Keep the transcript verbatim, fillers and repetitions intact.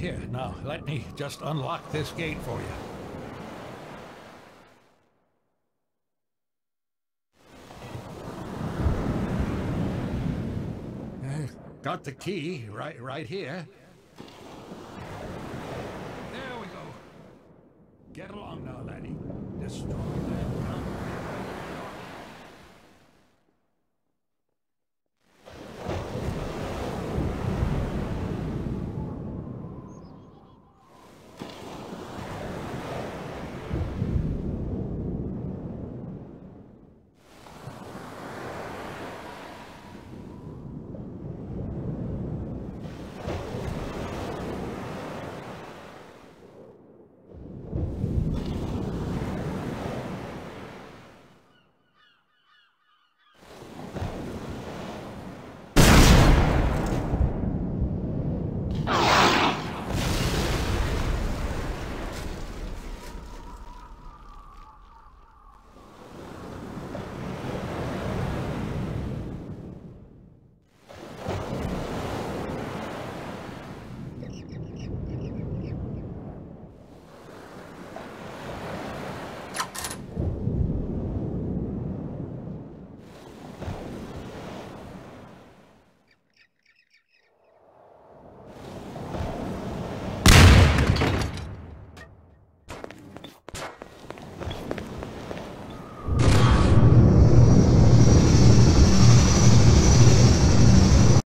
Here, now, let me just unlock this gate for you. Uh, got the key right, right here. There we go. Get along now, laddie. Destroy that.